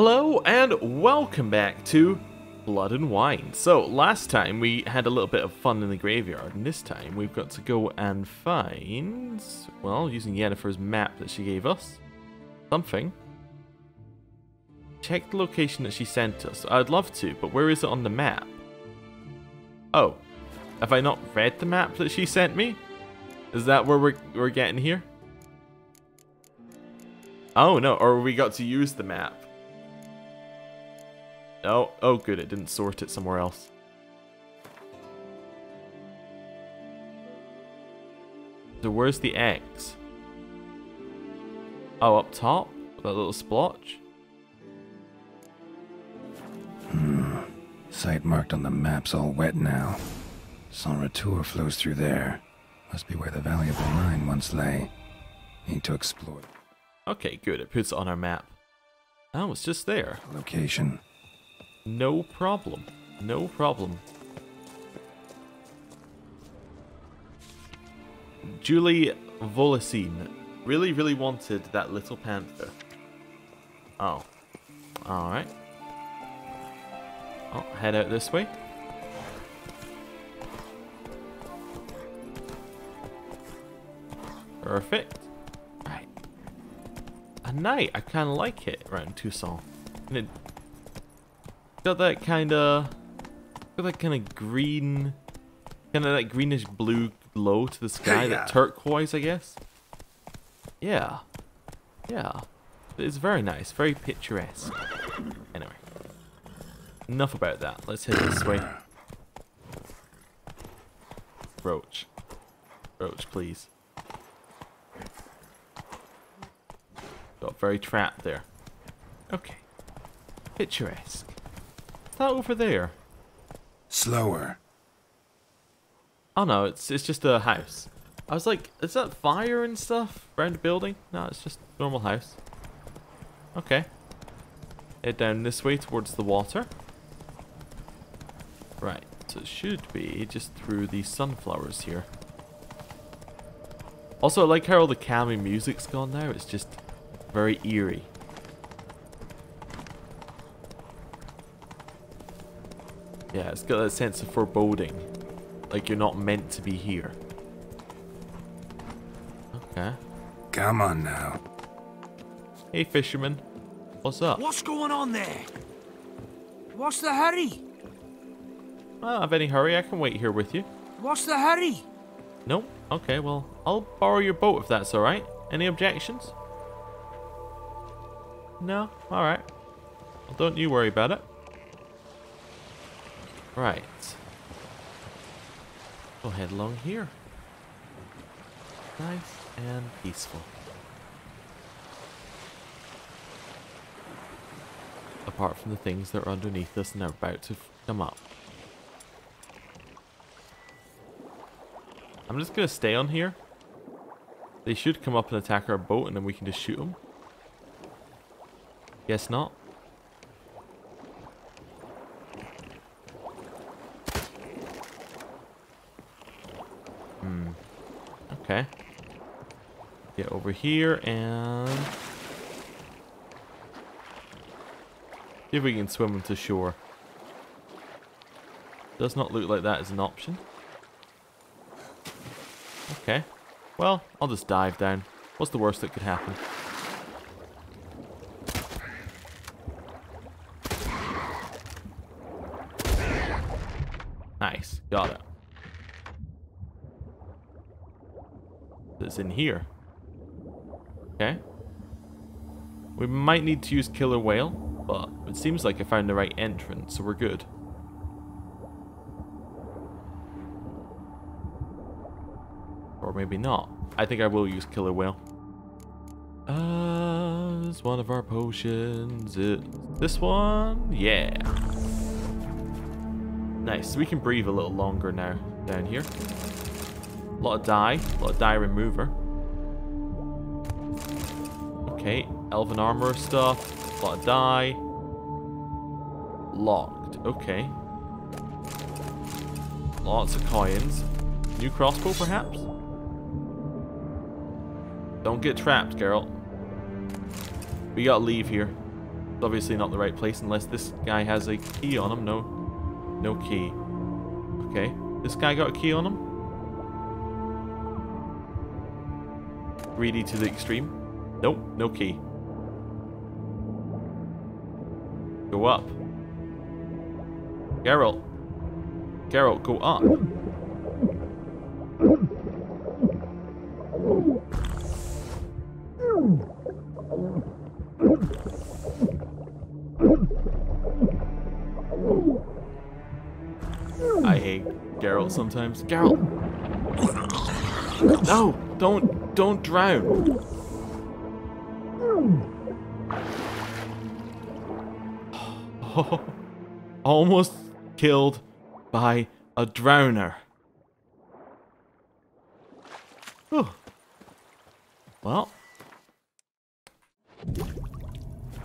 Hello and welcome back to Blood and Wine. So last time we had a little bit of fun in the graveyard, and this time we've got to go and find, well, using Yennefer's map that she gave us, something. Check the location that she sent us. I'd love to, but where is it on the map? Oh, have I not read the map that she sent me? Is that where we're getting here? Oh no, or we got to use the map. Oh, oh good, it didn't sort it somewhere else. So where's the X? Oh, up top? That little splotch? Site marked on the map's all wet now. Saint-Retour flows through there. Must be where the Valley of the Rhine once lay. Need to explore. Okay, good, it puts it on our map. Oh, it's just there. Location. No problem. No problem. Julie Volusine really, really wanted that little panther. Oh. Alright. I'll head out this way. Perfect. Right. At night, I kind of like it around Toussaint. And it got that kind of green, kind of that greenish blue glow to the sky, yeah. That turquoise, I guess. Yeah, yeah, it's very nice, very picturesque. Anyway, enough about that. Let's head this way. Roach, Roach, please. Got very trapped there. Okay, picturesque. That over there. Slower. Oh no, it's just a house. I was like, is that fire and stuff around the building? No, it's just a normal house. Okay. Head down this way towards the water. Right, so it should be just through the sunflowers here. Also, I like how all the calming music's gone now. It's just very eerie. Yeah, it's got that sense of foreboding. Like you're not meant to be here. Okay. Come on now. Hey, fisherman. What's up? What's going on there? What's the hurry? I don't have any hurry. I can wait here with you. What's the hurry? Nope. Okay, well, I'll borrow your boat if that's alright. Any objections? No? Alright. Well, don't you worry about it. Right. We'll head along here. Nice and peaceful. Apart from the things that are underneath us and are about to come up. I'm just going to stay on here. They should come up and attack our boat and then we can just shoot them. Guess not. Okay. Get over here and see if we can swim them to shore. Does not look like that is an option. Okay. Well, I'll just dive down. What's the worst that could happen? Nice. Got it. That's in here. Okay. We might need to use Killer Whale, but it seems like I found the right entrance, so we're good. Or maybe not. I think I will use Killer Whale. It's one of our potions. This one? Yeah. Nice. We can breathe a little longer now down here. A lot of dye remover. Okay, elven armor stuff, a lot of dye. Locked, okay. Lots of coins. New crossbow, perhaps? Don't get trapped, Geralt. We gotta leave here. It's obviously not the right place unless this guy has a key on him. No key. Okay. This guy got a key on him. Greedy to the extreme. Nope, no key. Go up. Geralt. Geralt, go up. I hate Geralt sometimes. Geralt! No! Don't drown! Oh, almost killed by a drowner. Whew. Well.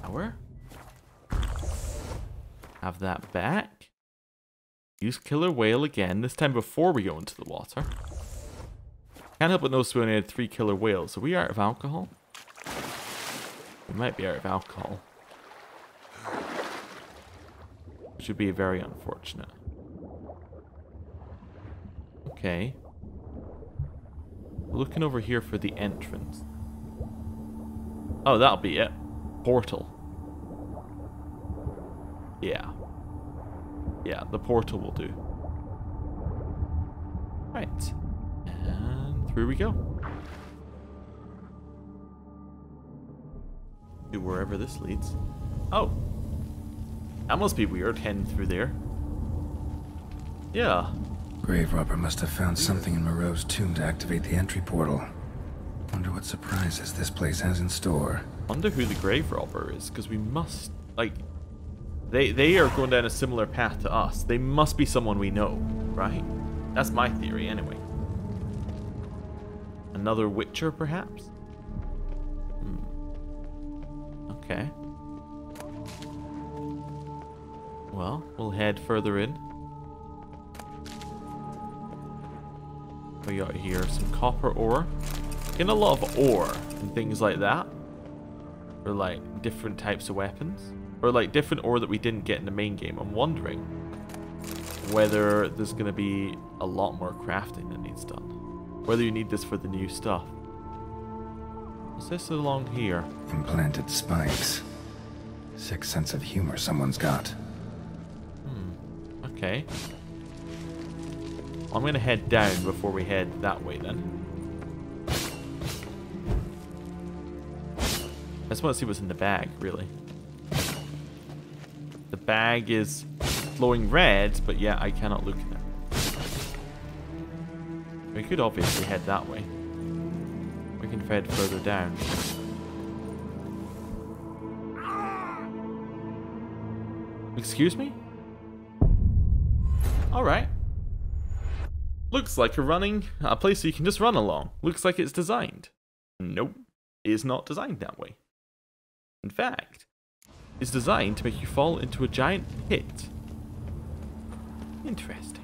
Power. Have that back. Use Killer Whale again, this time before we go into the water. Can't help but notice we only had 3 Killer Whales. Are we out of alcohol? We might be out of alcohol. Which would be very unfortunate. Okay. Looking over here for the entrance. Oh, that'll be it. Portal. Yeah. Yeah, the portal will do. Right. And through we go. To wherever this leads. Oh. That must be weird, heading through there. Yeah. Grave robber must have found something in Moreau's tomb to activate the entry portal. Wonder what surprises this place has in store. Wonder who the grave robber is, because we must, like... They are going down a similar path to us. They must be someone we know, right? That's my theory, anyway. Another Witcher, perhaps? Hmm. Okay. Well, we'll head further in. We got here some copper ore. Getting a lot of ore and things like that. Or like different types of weapons. Or like different ore that we didn't get in the main game. I'm wondering whether there's going to be a lot more crafting that needs done. Whether you need this for the new stuff. What's this along here? Implanted spikes. Sick sense of humor someone's got. Hmm. Okay. I'm going to head down before we head that way, then. I just want to see what's in the bag, really. The bag is glowing red, but yeah, I cannot look at it. We could obviously head that way. We can head further down. Excuse me? Alright. Looks like a place so you can just run along. Looks like it's designed. Nope, it is not designed that way. In fact, it's designed to make you fall into a giant pit. Interesting.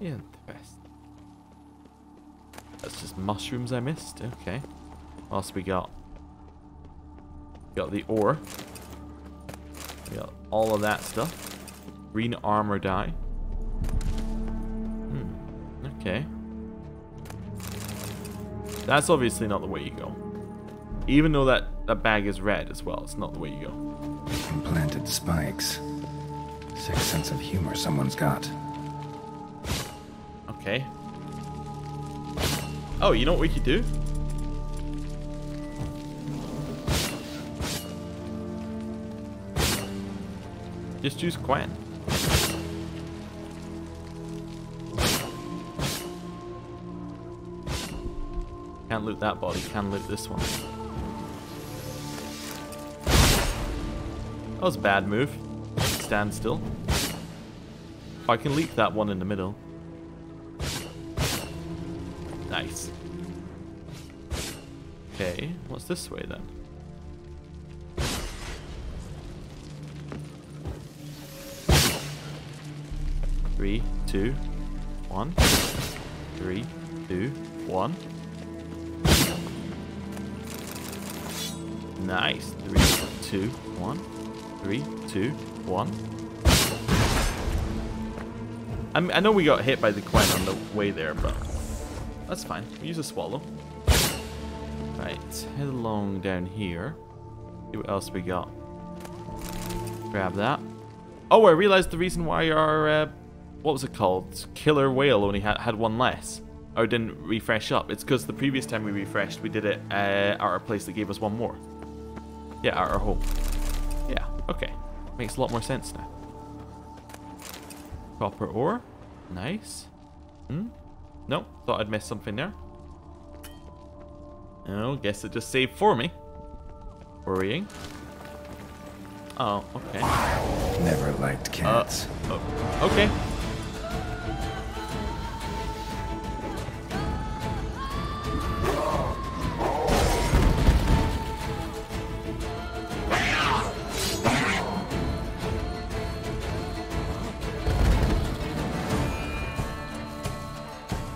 Interesting. That's just mushrooms I missed. Okay. What else we got? We got the ore. We got all of that stuff. Green armor dye. Okay. That's obviously not the way you go. Even though that bag is red as well, it's not the way you go. Implanted spikes. Sick sense of humor someone's got. Okay. Oh, you know what we could do? Just use Quen. Can't loot that body, can loot this one. That was a bad move. Stand still. Oh, I can leak that one in the middle. Nice. Okay, what's this way then? Three, two, one. 3, 2, 1. Nice. 3, two, one. 3, 2, 1. I know we got hit by the Quen on the way there, but that's fine. We use a swallow. Right, head along down here. See what else we got. Grab that. Oh, I realized the reason why our what was it called? Killer Whale only had one less. Or didn't refresh up. It's because the previous time we refreshed, we did it at our place that gave us one more. Yeah, at our home. Yeah, okay. Makes a lot more sense now. Copper ore. Nice. Hmm? No, thought I'd missed something there. Oh, guess it just saved for me. Worrying. Oh, okay. Never liked cats. Oh, okay.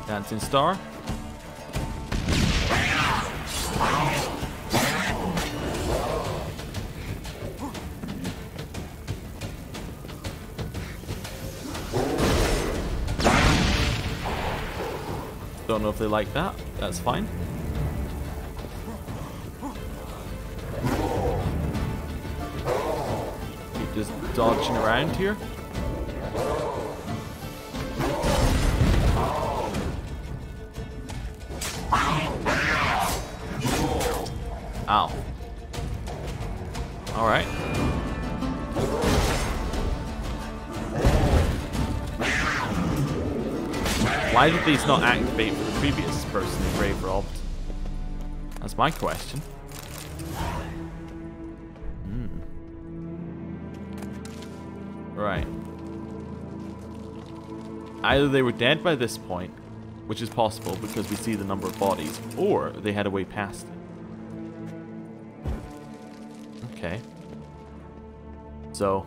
Dancing star. Don't know if they like that. That's fine. Keep just dodging around here. Ow. All right. Why did these not activate for the previous person who brave robbed? That's my question. Hmm. Right. Either they were dead by this point, which is possible because we see the number of bodies, or they had a way past it. Okay. So,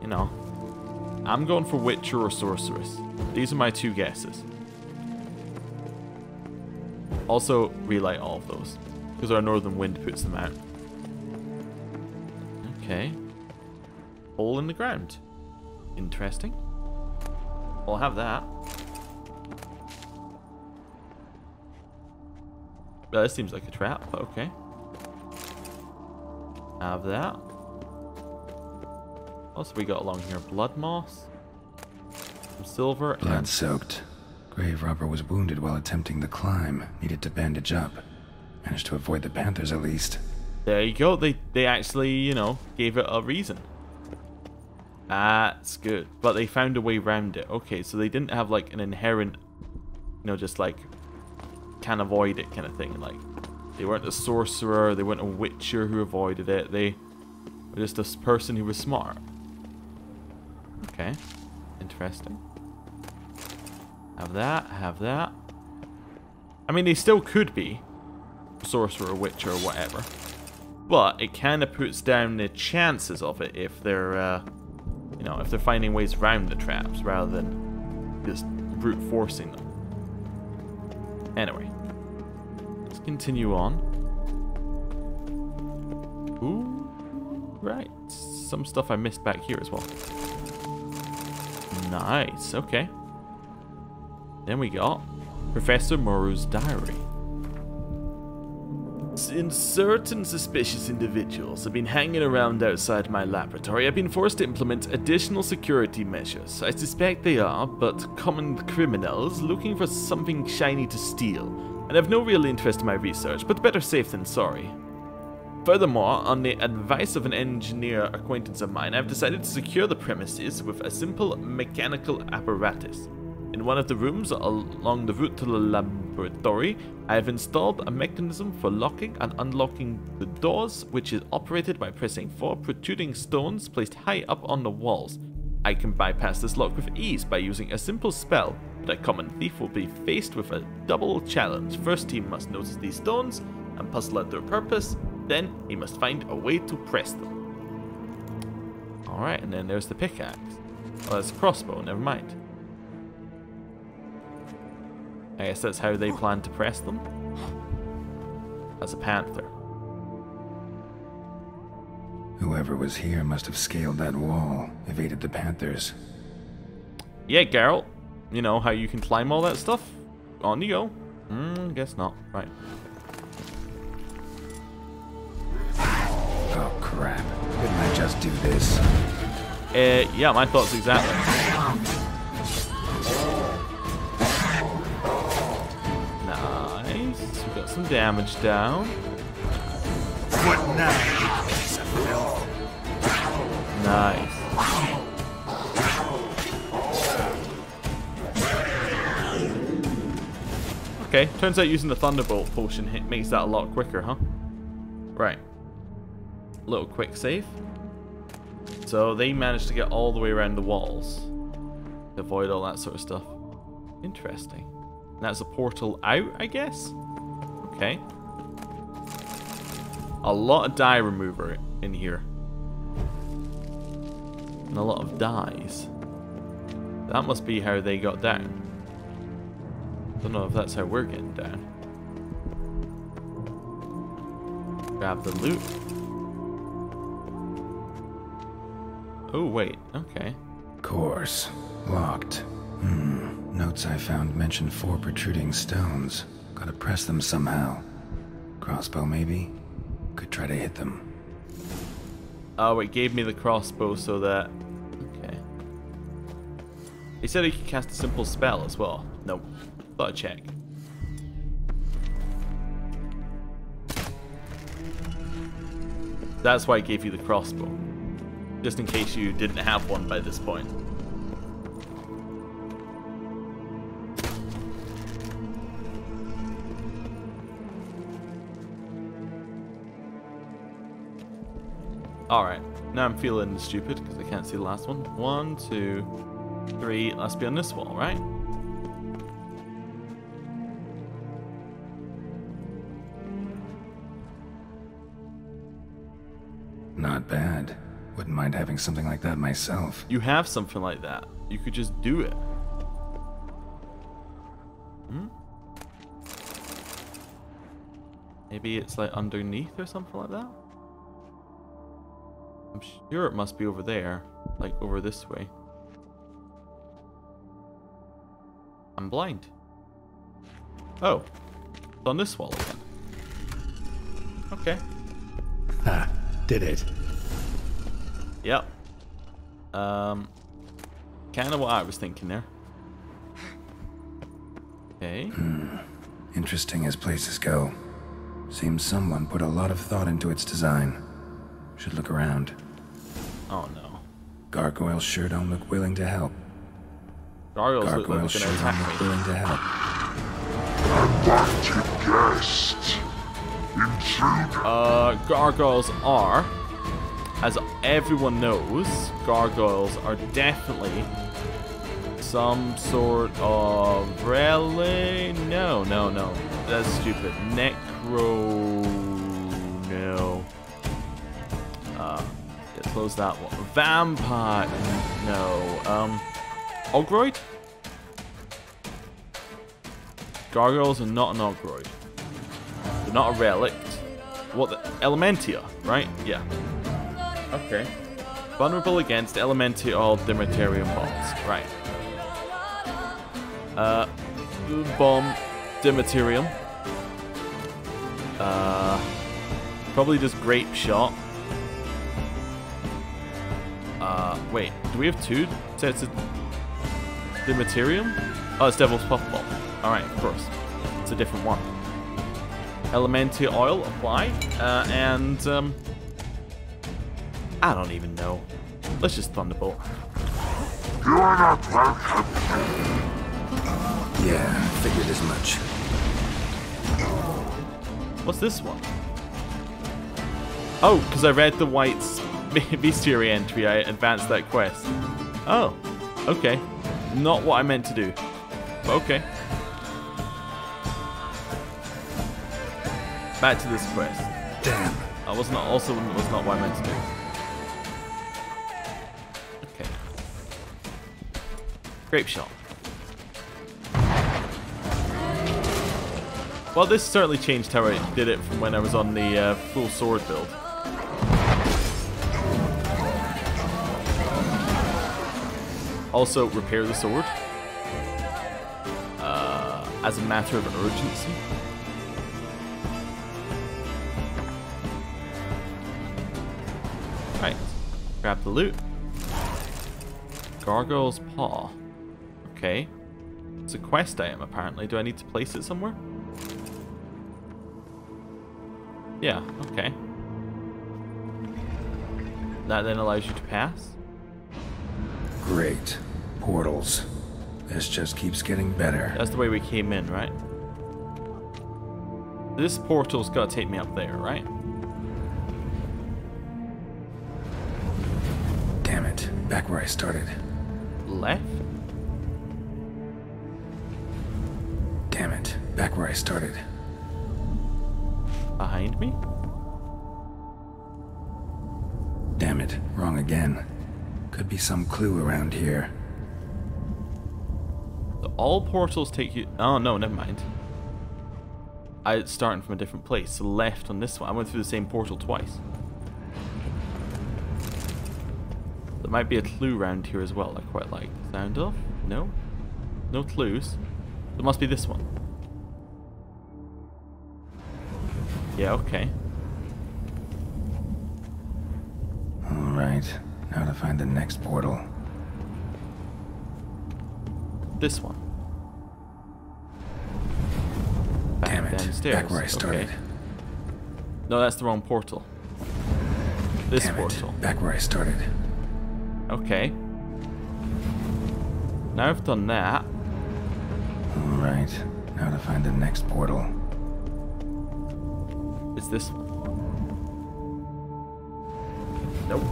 you know, I'm going for Witcher or Sorceress. These are my two guesses. Also, relight all of those, because our northern wind puts them out. Okay. Hole in the ground. Interesting. I'll have that. Well, this seems like a trap, but okay. Have that. Also, we got along here blood moss, some silver, blood soaked. Grave robber was wounded while attempting the climb. Needed to bandage up. Managed to avoid the panthers at least. There you go. They actually, you know, gave it a reason. That's good. But they found a way around it. Okay, so they didn't have like an inherent, you know, just like can avoid it kind of thing. Like, they weren't a sorcerer, they weren't a witcher who avoided it, they were just a person who was smart. Okay, interesting. Have that, have that. I mean, they still could be a sorcerer, witcher, or whatever, but it kind of puts down the chances of it if they're, you know, if they're finding ways around the traps rather than just brute forcing them. Anyway. Continue on. Ooh, right. Some stuff I missed back here as well. Nice, okay. Then we got Professor Moru's diary. Since certain suspicious individuals have been hanging around outside my laboratory, I've been forced to implement additional security measures. I suspect they are, but common criminals looking for something shiny to steal. And have no real interest in my research, but better safe than sorry. Furthermore, on the advice of an engineer acquaintance of mine, I've decided to secure the premises with a simple mechanical apparatus. In one of the rooms along the route to the laboratory, I have installed a mechanism for locking and unlocking the doors, which is operated by pressing 4 protruding stones placed high up on the walls. I can bypass this lock with ease by using a simple spell, but a common thief will be faced with a double challenge. First, he must notice these stones and puzzle out their purpose, then he must find a way to press them. Alright, and then there's the pickaxe. Oh, that's a crossbow, never mind. I guess that's how they plan to press them. That's a panther. Whoever was here must have scaled that wall, evaded the panthers. Yeah, Geralt. You know how you can climb all that stuff? On you go. Guess not. Right. Oh, crap. Couldn't I just do this? Yeah, my thoughts exactly. Nice. We got some damage down. What now, you piece of filth? Nice. Okay, turns out using the Thunderbolt potion hit makes that a lot quicker, huh? Right. Little quick save. So they managed to get all the way around the walls to avoid all that sort of stuff. Interesting. And that's a portal out, I guess? Okay. A lot of dye remover in here. And a lot of dyes. That must be how they got down. Don't know if that's how we're getting down. Grab the loot. Oh wait, okay. Course locked. Notes I found mentioned 4 protruding stones. Gotta press them somehow. Crossbow maybe? Could try to hit them. Oh, it gave me the crossbow so that... Okay. He said he could cast a simple spell as well. Nope. Thought I'd check. That's why I gave you the crossbow. Just in case you didn't have one by this point. Alright, now I'm feeling stupid because I can't see the last one. 1, 2, 3, let's be on this wall, right? Not bad. Wouldn't mind having something like that myself. You have something like that. You could just do it. Maybe it's like underneath or something like that? I'm sure it must be over there. Like over this way. I'm blind. Oh. It's on this wall again. Okay. Ha. Did it. Yep. Kind of what I was thinking there. Okay. Interesting as places go. Seems someone put a lot of thought into its design. Should look around. Oh no. Gargoyles sure don't look willing to help. Gargoyles sure don't look willing to help. I'm not a guest. Gargoyles are, as everyone knows, gargoyles are definitely some sort of relic. No. That's stupid. No. Close that one. Vampire. No. Ogroid? Gargoyles are not an ogroid. Not a relic. What the? Elementia, right? Yeah. Okay. Vulnerable against Elementia Dimiterium bombs. Right. Bomb Dimiterium. Probably just Grape Shot. Wait. Do we have 2 sets of Dimiterium? Oh, it's Devil's Puffball. Alright, of course. It's a different one. Elemental oil apply, and I don't even know. Let's just Thunderbolt. You are not welcome. Yeah, figured as much. What's this one? Oh, because I read the White's bestiary entry. I advanced that quest. Oh, okay. Not what I meant to do. But okay. Back to this quest. Damn. I was not also was not what I meant to do. Okay. Grape Shot. Well, this certainly changed how I did it from when I was on the full sword build. Also, repair the sword. As a matter of urgency. Alright, grab the loot. Gargoyle's paw. Okay. It's a quest item, apparently. Do I need to place it somewhere? Yeah, okay. That then allows you to pass. Great. Portals. This just keeps getting better. That's the way we came in, right? This portal's got to take me up there, right? Damn it. Back where I started. Left? Damn it. Back where I started. Behind me? Damn it. Wrong again. Could be some clue around here. All portals take you... Oh, no, never mind. I'm starting from a different place. So left on this one. I went through the same portal twice. There might be a clue round here as well. I quite like the sound of. No? No clues. There must be this one. Yeah, okay. Alright. Now to find the next portal. This one. Damn it. Downstairs. Back where I started. Okay. No, that's the wrong portal. This Damn portal. It. Back where I started. Okay. Now I've done that. Alright. Now to find the next portal. It's this one. Nope.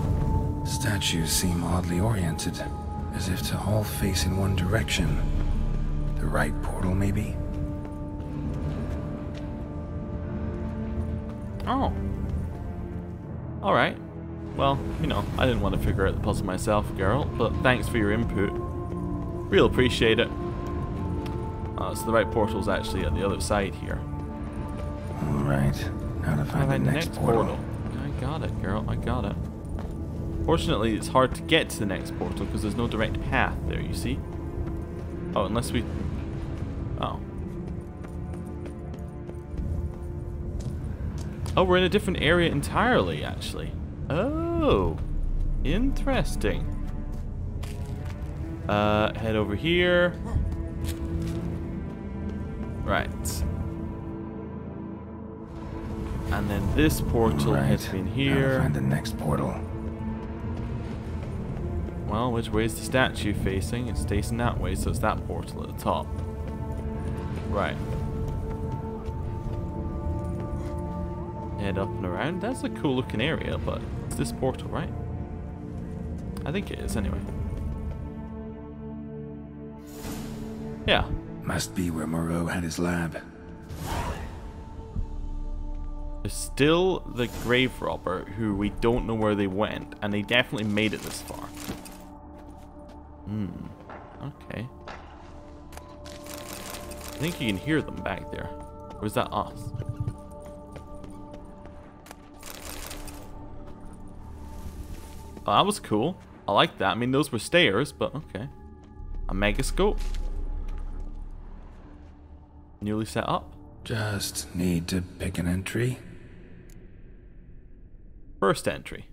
Statues seem oddly oriented. As if to all face in one direction. The right portal, maybe? Oh. Alright. Well, you know, I didn't want to figure out the puzzle myself, Geralt, but thanks for your input. Real appreciate it. So the right portal's actually at the other side here. Alright. Now to find the next portal. I got it, Geralt. I got it. Fortunately, it's hard to get to the next portal because there's no direct path there, you see? Oh, unless we... Oh. Oh, we're in a different area entirely, actually. Oh. Interesting. Head over here. Right. And then this portal has been here. I'll find the next portal. Well, which way is the statue facing? It's facing that way, so it's that portal at the top. Right. Head up and around. That's a cool looking area, but it's this portal, right? I think it is, anyway. Yeah. Must be where Moreau had his lab. There's still the grave robber who we don't know where they went, and they definitely made it this far. Hmm. Okay. I think you can hear them back there. Or is that us? Oh, that was cool. I like that. I mean, those were stairs, but okay. A megascope. Newly set up. Just need to pick an entry. First entry.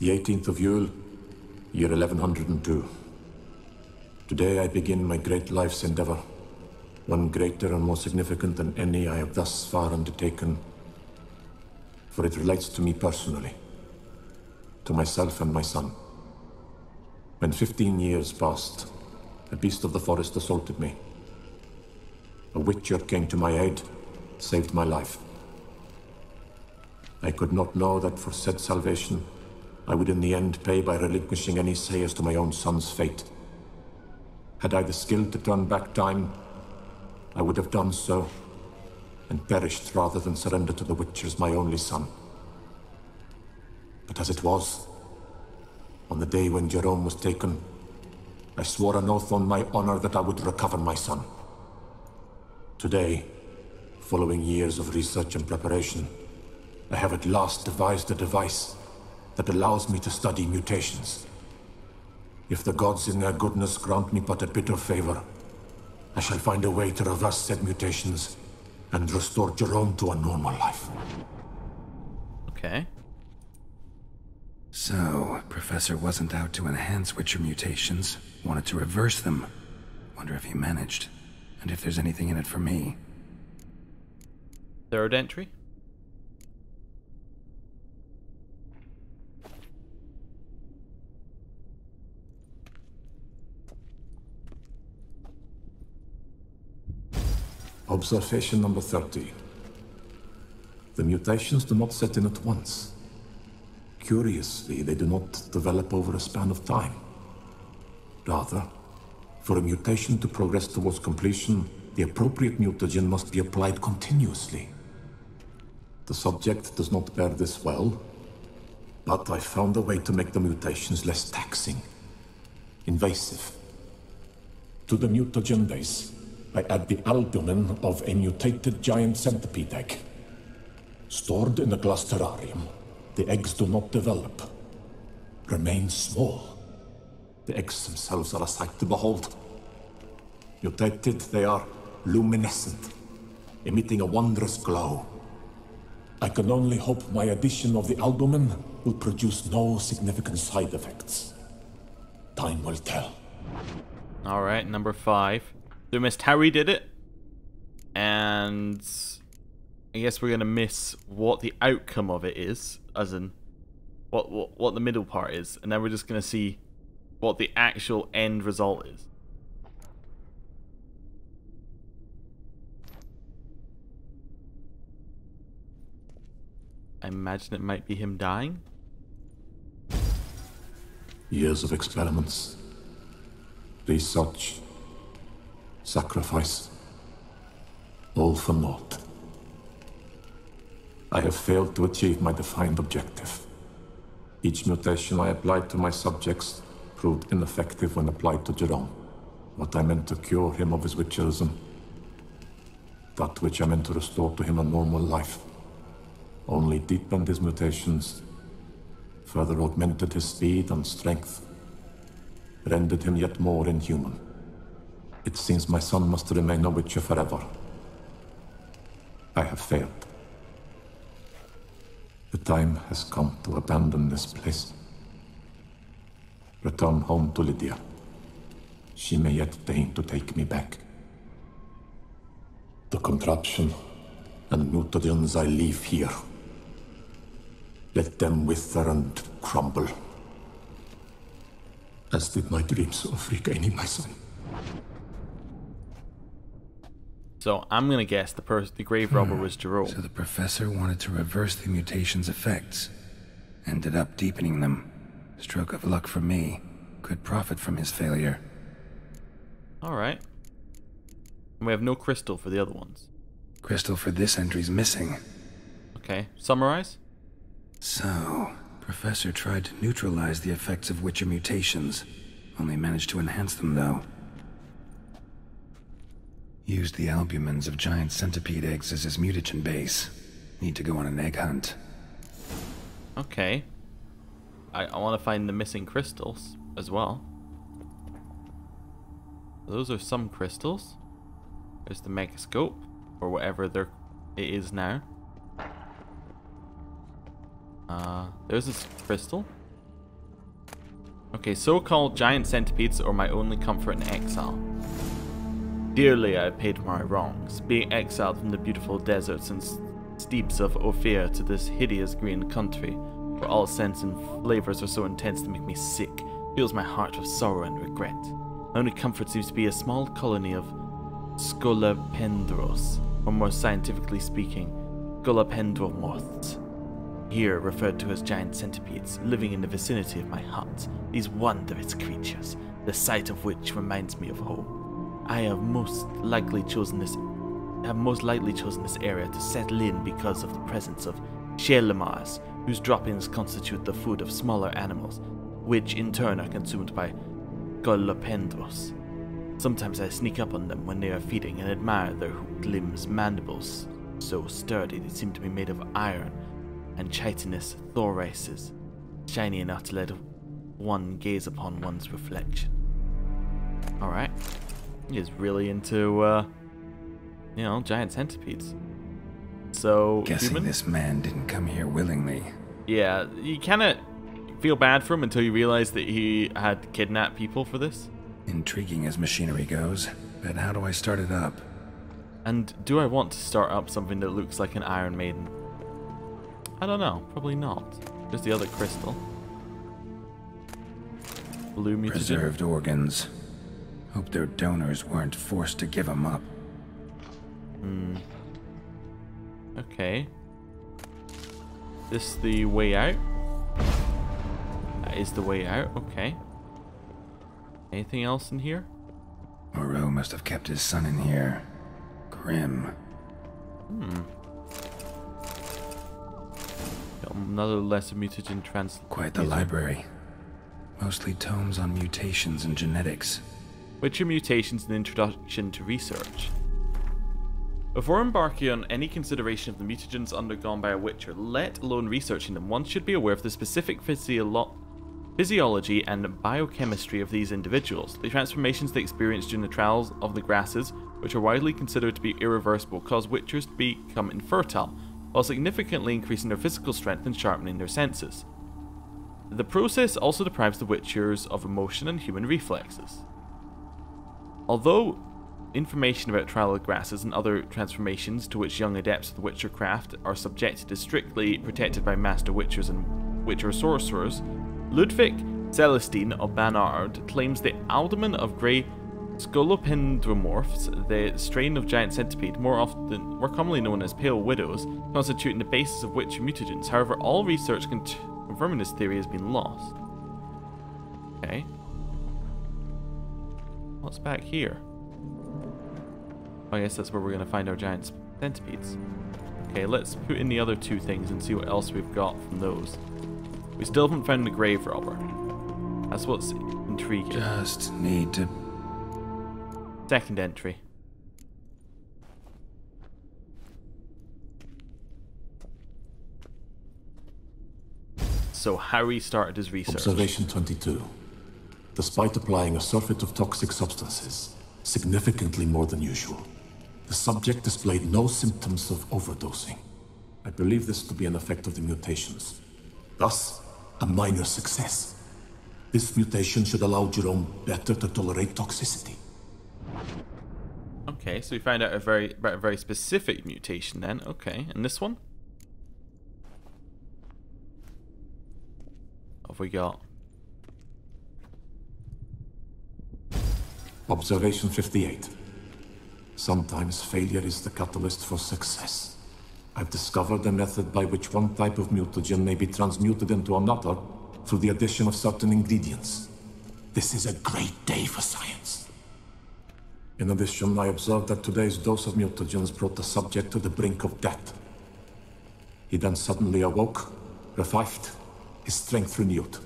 The 18th of Yule, year 1102. Today I begin my great life's endeavor, one greater and more significant than any I have thus far undertaken, for it relates to me personally, to myself and my son. When 15 years passed, a beast of the forest assaulted me. A witcher came to my aid, saved my life. I could not know that for said salvation, I would in the end pay by relinquishing any say as to my own son's fate. Had I the skill to turn back time, I would have done so, and perished rather than surrender to the witchers my only son. But as it was, on the day when Jerome was taken, I swore an oath on my honor that I would recover my son. Today, following years of research and preparation, I have at last devised a device that allows me to study mutations. If the gods in their goodness grant me but a bit of favor, I shall find a way to reverse said mutations and restore Jerome to a normal life. Okay. So, Professor wasn't out to enhance Witcher mutations, wanted to reverse them. Wonder if he managed, and if there's anything in it for me. Third entry? Observation number 30. The mutations do not set in at once. Curiously, they do not develop over a span of time. Rather, for a mutation to progress towards completion, the appropriate mutagen must be applied continuously. The subject does not bear this well, but I found a way to make the mutations less taxing, invasive. To the mutagen base, I add the albumin of a mutated giant centipede egg. Stored in a glass terrarium, the eggs do not develop, remain small. The eggs themselves are a sight to behold. Mutated, they are luminescent, emitting a wondrous glow. I can only hope my addition of the albumin will produce no significant side effects. Time will tell. Alright, number 5. So Miss Harry did it. And I guess we're gonna miss what the outcome of it is, as in what the middle part is, and then we're just gonna see what the actual end result is. I imagine it might be him dying. Years of experiments, research, sacrifice, all for naught. I have failed to achieve my defined objective. Each mutation I applied to my subjects proved ineffective when applied to Jerome. What I meant to cure him of his witcherism, that which I meant to restore to him a normal life, only deepened his mutations, further augmented his speed and strength, rendered him yet more inhuman. It seems my son must remain a witcher forever. I have failed. The time has come to abandon this place. Return home to Lydia. She may yet deign to take me back. The contraption and mutagens I leave here. Let them wither and crumble. As did my dreams of regaining my son. So I'm gonna guess the grave robber was Geralt. So the professor wanted to reverse the mutation's effects. Ended up deepening them. Stroke of luck for me. Could profit from his failure. Alright. And we have no crystal for the other ones. Crystal for this entry's missing. Okay, summarize? So, Professor tried to neutralize the effects of Witcher mutations. Only managed to enhance them though. Used the albumins of giant centipede eggs as his mutagen base. Need to go on an egg hunt. Okay. I want to find the missing crystals as well. Those are some crystals. There's the megascope, or whatever it is now. There's this crystal. Okay, so-called giant centipedes are my only comfort in exile. Dearly, I paid my wrongs, being exiled from the beautiful deserts and steeps of Ophir to this hideous green country, where all scents and flavors are so intense they make me sick, fills my heart with sorrow and regret. My only comfort seems to be a small colony of scolopendros, or more scientifically speaking, golopendromorphs, here referred to as giant centipedes, living in the vicinity of my hut. These wondrous creatures, the sight of which reminds me of home. I have most likely chosen this area to settle in because of the presence of Chelemars, whose droppings constitute the food of smaller animals, which in turn are consumed by Golopendros. Sometimes I sneak up on them when they are feeding and admire their hooked limbs, mandibles so sturdy they seem to be made of iron, and chitinous thoraces, shiny enough to let one gaze upon one's reflection. Alright. He is really into, you know, giant centipedes. So, guessing human? This man didn't come here willingly. Yeah, you kind of feel bad for him until you realize that he had kidnapped people for this. Intriguing as machinery goes, but how do I start it up? And do I want to start up something that looks like an Iron Maiden? I don't know. Probably not. Just the other crystal. Blue mutagen. Preserved organs. Hope their donors weren't forced to give them up. Hmm. Okay. This the way out? That is the way out. Okay. Anything else in here? Moreau must have kept his son in here. Grim. Hmm. Got another lesser mutagen translation. Quite the library. Mostly tomes on mutations and genetics. Witcher Mutations and Introduction to Research. Before embarking on any consideration of the mutagens undergone by a Witcher, let alone researching them, one should be aware of the specific physiology and biochemistry of these individuals. The transformations they experience during the Trials of the Grasses, which are widely considered to be irreversible, cause Witchers to become infertile, while significantly increasing their physical strength and sharpening their senses. The process also deprives the Witchers of emotion and human reflexes. Although information about Trial of Grasses and other transformations to which young adepts of the Witcher craft are subjected is strictly protected by Master Witchers and Witcher Sorcerers, Ludwig Celestine of Bannard claims the aldermen of grey scolopendromorphs, the strain of giant centipede, more commonly known as pale widows, constituting the basis of Witcher mutagens. However, all research confirming this theory has been lost. Okay. What's back here? I guess that's where we're going to find our giant centipedes. Okay, let's put in the other two things and see what else we've got from those. We still haven't found the grave robber. That's what's intriguing. Just need to... Second entry. So Harry started his research. Observation 22. Despite applying a surfeit of toxic substances, significantly more than usual, the subject displayed no symptoms of overdosing. I believe this to be an effect of the mutations. Thus, a minor success. This mutation should allow Jerome better to tolerate toxicity. Okay, so we found out about a very specific mutation then. Okay, and this one? What have we got? Observation 58. Sometimes failure is the catalyst for success. I've discovered a method by which one type of mutagen may be transmuted into another through the addition of certain ingredients. This is a great day for science. In addition, I observed that today's dose of mutagens brought the subject to the brink of death. He then suddenly awoke, revived, his strength renewed.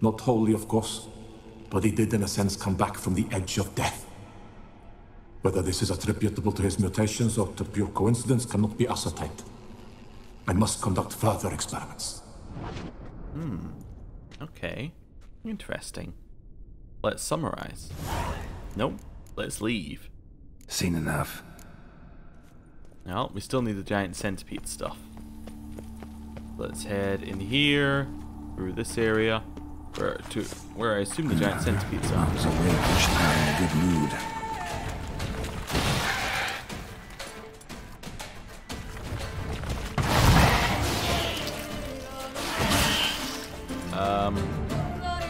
Not wholly, of course, but he did, in a sense, come back from the edge of death. Whether this is attributable to his mutations or to pure coincidence cannot be ascertained. I must conduct further experiments. Hmm. Okay. Interesting. Let's summarize. Nope. Let's leave. Seen enough. No, we still need the giant centipede stuff. Let's head in here, through this area. Where I assume the giant centipedes are. Mom's awake, she's not in a good mood.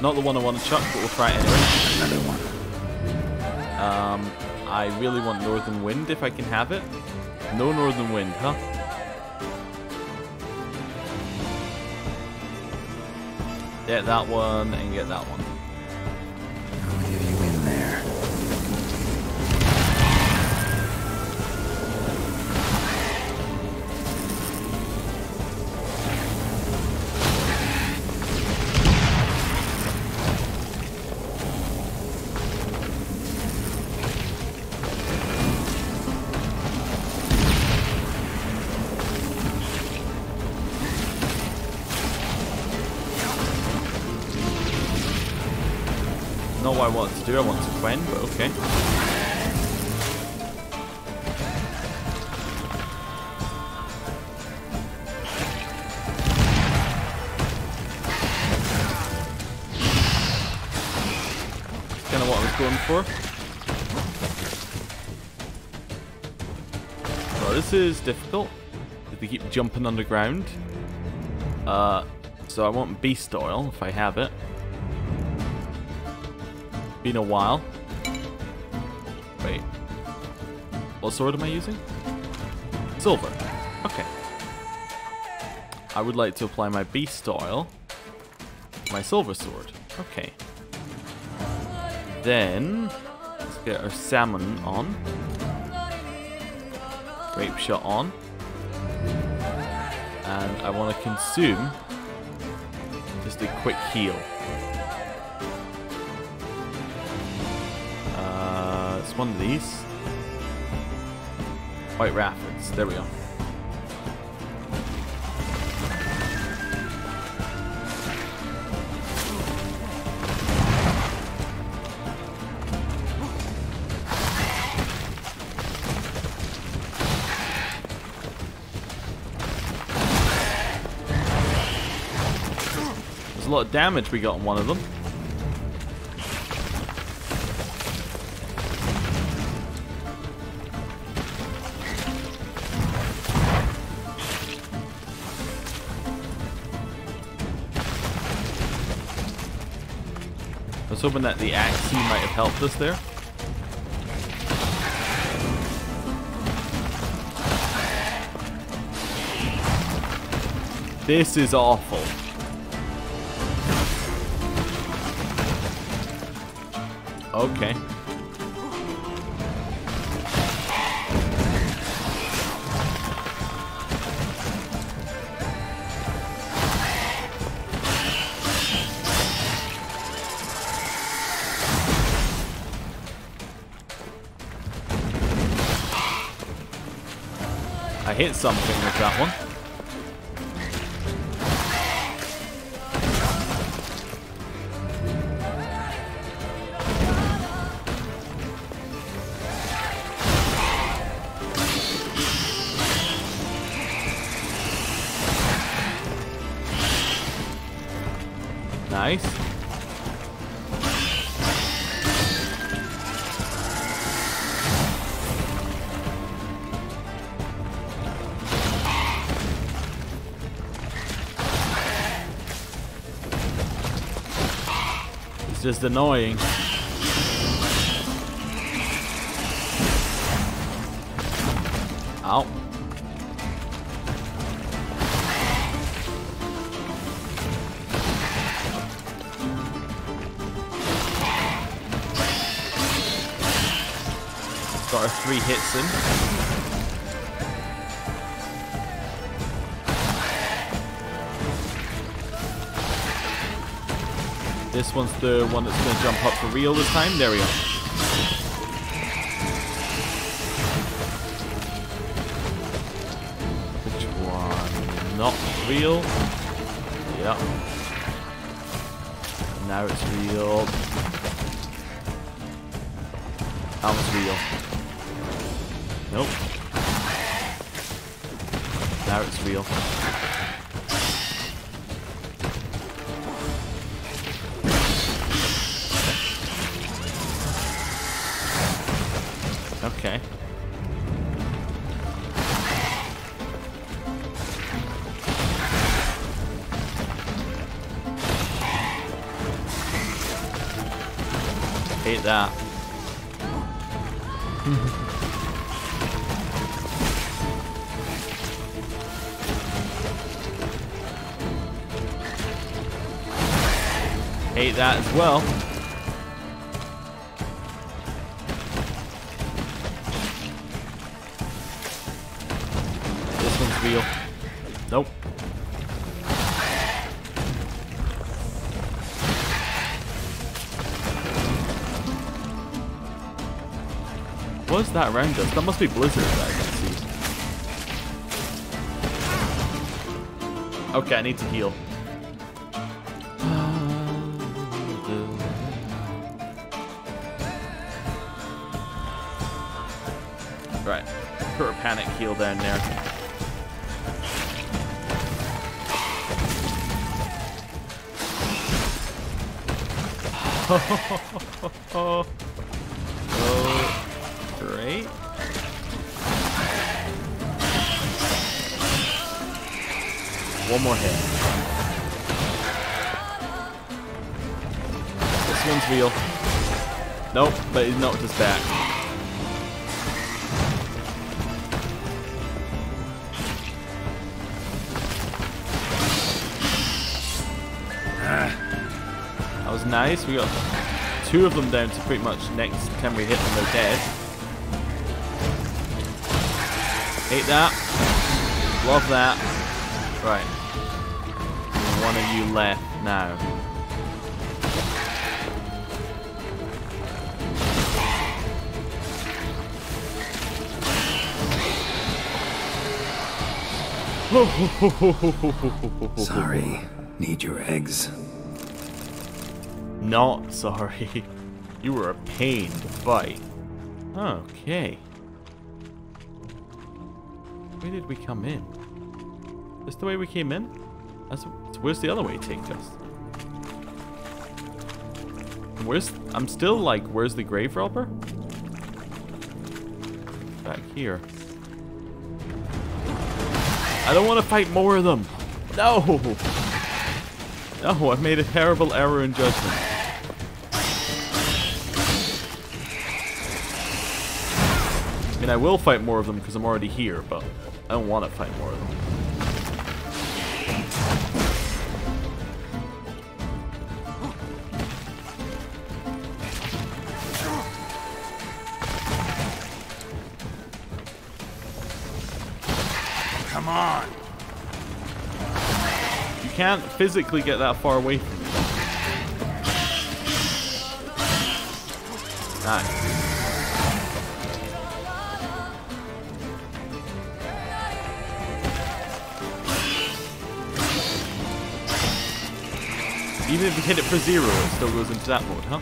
Not the one I want to chuck, but we'll try it anyway. Another one. I really want Northern Wind if I can have it. No Northern Wind, huh? Get that one, and get that one. I'll get you in there. not what I wanted to do. I wanted to Quen, but okay. That's kind of what I was going for. Well, this is difficult. They keep jumping underground. So I want beast oil if I have it. Been a while. Wait. What sword am I using? Silver. Okay. I would like to apply my beast oil to my silver sword. Okay. Then let's get our salmon on. Grape shot on. And I want to consume just a quick heal. It's one of these. White Raptors, there we are. A lot of damage we got on one of them. I was hoping that the axe might have helped us there. This is awful. Okay. I hit something with that one. Nice. It's just annoying. Ow. Got our 3 hits in. This one's the one that's going to jump up for real this time. There we go. Which one? Not real. Yep. Now it's real. That was real. Nope. Now it's real. Okay. Hate that. Hate that as well. This one's real. Nope. What is that around us? That must be Blizzard that I can see. Okay, I need to heal. right. Put a panic heal down there. Oh, great. One more hit. This one's real. Nope, but he's knocked us back. That was nice. We got two of them down to pretty much next time we hit them, they're dead. Hate that. Love that. Right, one of you left now. Sorry, need your eggs. Not sorry. You were a pain to fight. Okay. Where did we come in? That's the way we came in? Where's the other way take us? I'm still like, where's the grave robber? Back here. I don't want to fight more of them! No! No, I made a terrible error in judgment. I mean, I will fight more of them because I'm already here, but I don't want to fight more of them. Can't physically get that far away from me. Nice. Even if you hit it for zero, it still goes into that mode, huh?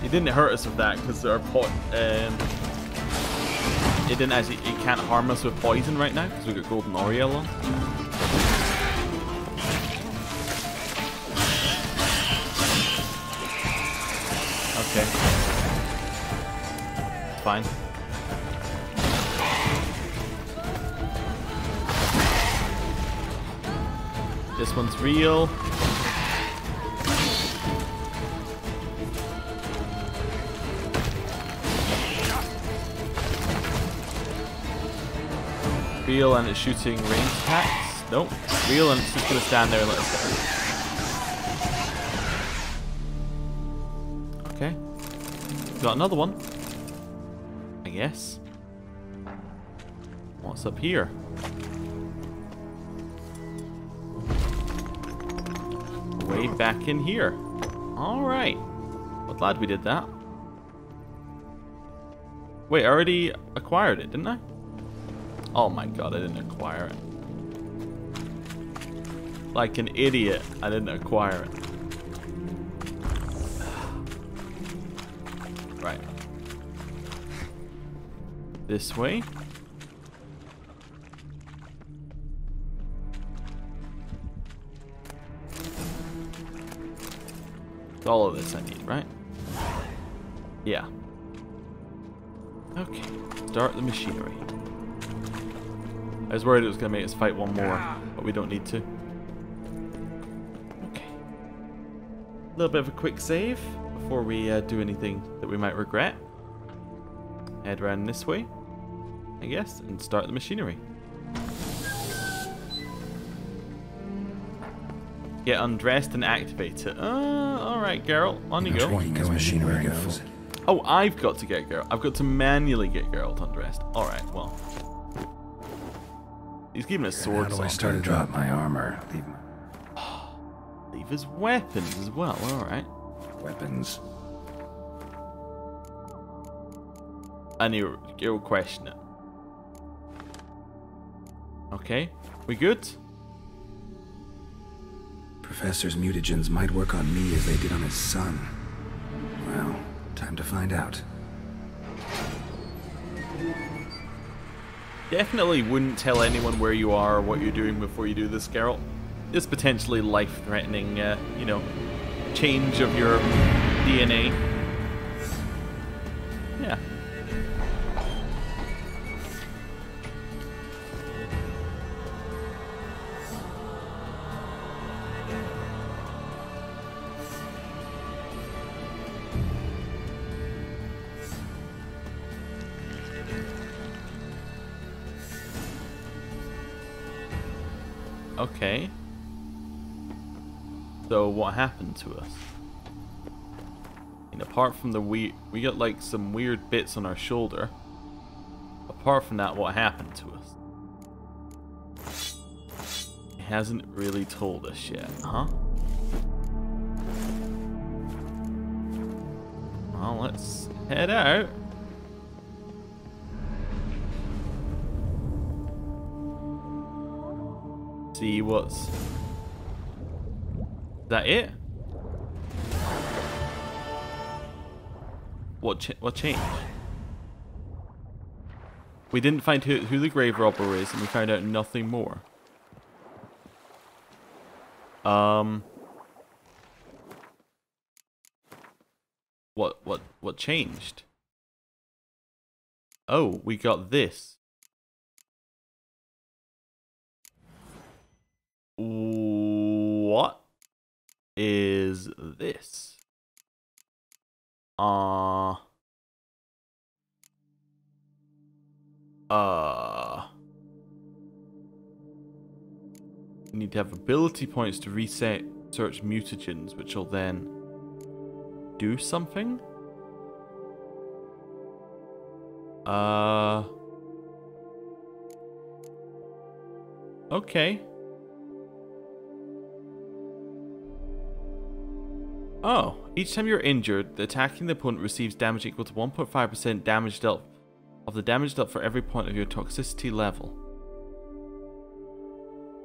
It didn't hurt us with that because our it didn't actually. It can't harm us with poison right now because we got Golden Oriole on. Okay, fine. This one's real. Real and it's shooting range attacks. Nope. Real and it's just gonna stand there and let us go. Okay. Got another one. I guess. What's up here? Way back in here. Alright. Well, glad we did that. Wait, I already acquired it, didn't I? Oh my god, I didn't acquire it. Like an idiot, I didn't acquire it. Right. This way. It's all of this I need, right? Yeah. Okay, start the machinery. I was worried it was going to make us fight one more, but we don't need to. Okay. A little bit of a quick save before we do anything that we might regret. head around this way, I guess, and start the machinery. Get undressed and activate it. Alright, Geralt, on you go. Machinery goes. Oh, I've got to get Geralt. I've got to manually get Geralt undressed. Alright, well. He's giving us swords. How do I start to drop my armor? Leave his weapons as well, alright. Weapons. And he'll question it. Okay, we good? Professor's mutagens might work on me as they did on his son. Well, time to find out. Definitely wouldn't tell anyone where you are or what you're doing before you do this, Geralt. This potentially life-threatening, you know, change of your DNA. Yeah. Okay. So what happened to us? And apart from the we got like some weird bits on our shoulder. Apart from that, what happened to us? It hasn't really told us yet, huh? Well, let's head out. See what's... Is that it? What changed? We didn't find who the grave robber is, and we found out nothing more. What changed? Oh, we got this. What is this? You need to have ability points to reset search mutagens, which will then do something. Okay. Oh, each time you're injured, the attacking opponent receives damage equal to 1.5% damage dealt of the damage dealt for every point of your toxicity level.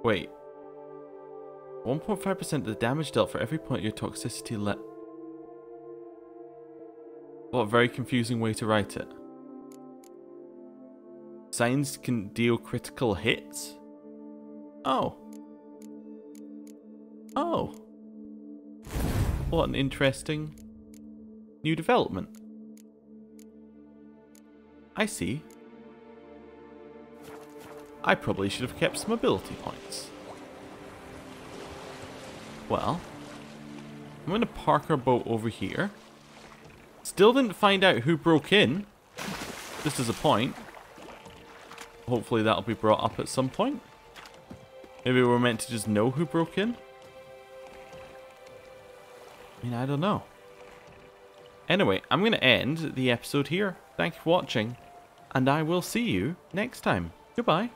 Wait. 1.5% of the damage dealt for every point of your toxicity level. What a very confusing way to write it. Signs can deal critical hits? Oh. Oh. What an interesting new development. I see. I probably should have kept some ability points. Well, I'm going to park our boat over here. Still didn't find out who broke in. Just as a point. Hopefully that'll be brought up at some point. Maybe we're meant to just know who broke in. I mean, I don't know. Anyway, I'm going to end the episode here. Thank you for watching, and I will see you next time. Goodbye.